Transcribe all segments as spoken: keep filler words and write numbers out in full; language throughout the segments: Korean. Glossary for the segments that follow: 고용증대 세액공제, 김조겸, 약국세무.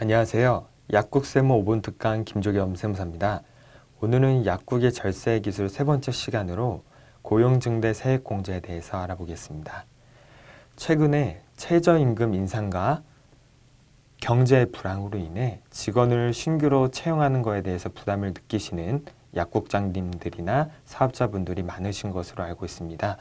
안녕하세요. 약국 세무 오 분 특강 김조겸 세무사입니다. 오늘은 약국의 절세 기술 세 번째 시간으로 고용증대 세액공제에 대해서 알아보겠습니다. 최근에 최저임금 인상과 경제의 불황으로 인해 직원을 신규로 채용하는 것에 대해서 부담을 느끼시는 약국장님들이나 사업자분들이 많으신 것으로 알고 있습니다.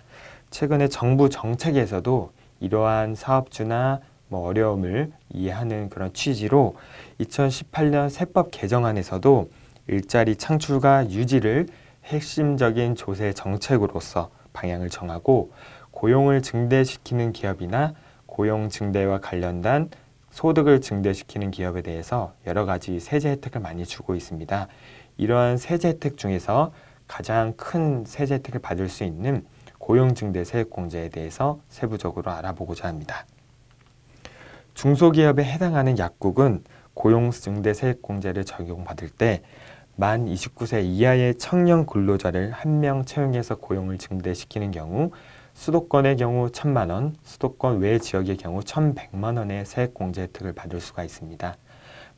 최근에 정부 정책에서도 이러한 사업주나 뭐 어려움을 이해하는 그런 취지로 이천십팔 년 세법 개정안에서도 일자리 창출과 유지를 핵심적인 조세 정책으로서 방향을 정하고 고용을 증대시키는 기업이나 고용 증대와 관련된 소득을 증대시키는 기업에 대해서 여러 가지 세제 혜택을 많이 주고 있습니다. 이러한 세제 혜택 중에서 가장 큰 세제 혜택을 받을 수 있는 고용 증대 세액공제에 대해서 세부적으로 알아보고자 합니다. 중소기업에 해당하는 약국은 고용증대 세액공제를 적용받을 때 만 이십구 세 이하의 청년 근로자를 한 명 채용해서 고용을 증대시키는 경우 수도권의 경우 천만 원, 수도권 외 지역의 경우 천백만 원의 세액공제 혜택을 받을 수가 있습니다.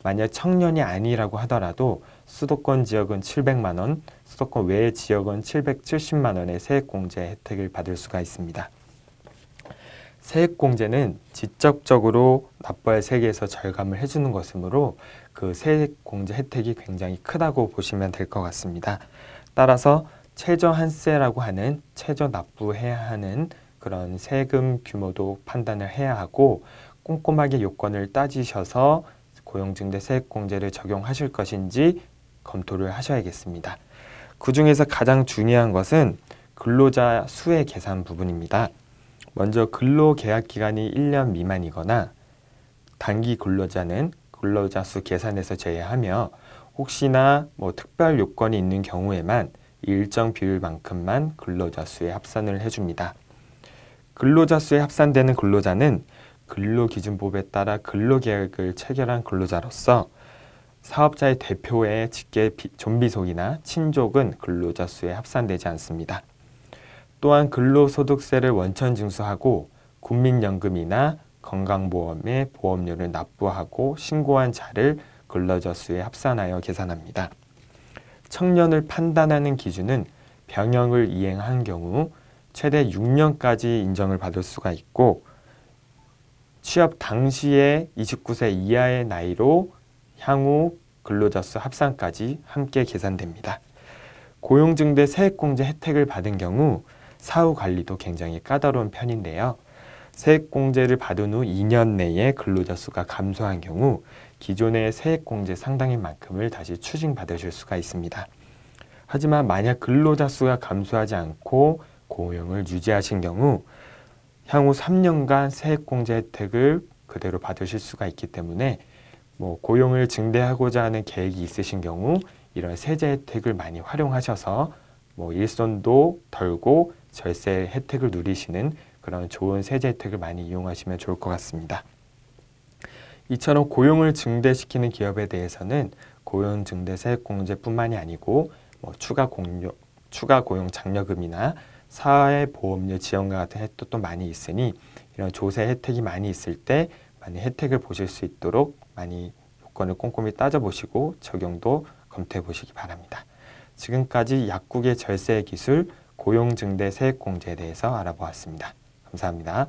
만약 청년이 아니라고 하더라도 수도권 지역은 칠백만 원, 수도권 외 지역은 칠백칠십만 원의 세액공제 혜택을 받을 수가 있습니다. 세액공제는 직접적으로 납부할 세액에서 절감을 해주는 것이므로 그 세액공제 혜택이 굉장히 크다고 보시면 될 것 같습니다. 따라서 최저한세라고 하는 최저 납부해야 하는 그런 세금 규모도 판단을 해야 하고 꼼꼼하게 요건을 따지셔서 고용증대 세액공제를 적용하실 것인지 검토를 하셔야겠습니다. 그 중에서 가장 중요한 것은 근로자 수의 계산 부분입니다. 먼저 근로계약기간이 일 년 미만이거나 단기 근로자는 근로자 수 계산에서 제외하며 혹시나 뭐 특별 요건이 있는 경우에만 일정 비율만큼만 근로자 수에 합산을 해줍니다. 근로자 수에 합산되는 근로자는 근로기준법에 따라 근로계약을 체결한 근로자로서 사업자의 대표의 직계 존비속이나 친족은 근로자 수에 합산되지 않습니다. 또한 근로소득세를 원천 징수하고 국민연금이나 건강보험의 보험료를 납부하고 신고한 자를 근로자 수에 합산하여 계산합니다. 청년을 판단하는 기준은 병역을 이행한 경우 최대 육 년까지 인정을 받을 수가 있고 취업 당시에 이십구 세 이하의 나이로 향후 근로자 수 합산까지 함께 계산됩니다. 고용증대 세액공제 혜택을 받은 경우 사후 관리도 굉장히 까다로운 편인데요. 세액공제를 받은 후 이 년 내에 근로자 수가 감소한 경우 기존의 세액공제 상당인 만큼을 다시 추징받으실 수가 있습니다. 하지만 만약 근로자 수가 감소하지 않고 고용을 유지하신 경우 향후 삼 년간 세액공제 혜택을 그대로 받으실 수가 있기 때문에 뭐 고용을 증대하고자 하는 계획이 있으신 경우 이런 세제 혜택을 많이 활용하셔서 뭐 일손도 덜고 절세 혜택을 누리시는 그런 좋은 세제 혜택을 많이 이용하시면 좋을 것 같습니다. 이처럼 고용을 증대시키는 기업에 대해서는 고용증대 세액공제뿐만이 아니고 뭐 추가, 공료, 추가 고용 장려금이나 사회보험료 지원과 같은 혜택도 많이 있으니 이런 조세 혜택이 많이 있을 때 많이 혜택을 보실 수 있도록 많이 요건을 꼼꼼히 따져보시고 적용도 검토해 보시기 바랍니다. 지금까지 약국의 절세 기술 고용증대 세액공제에 대해서 알아보았습니다. 감사합니다.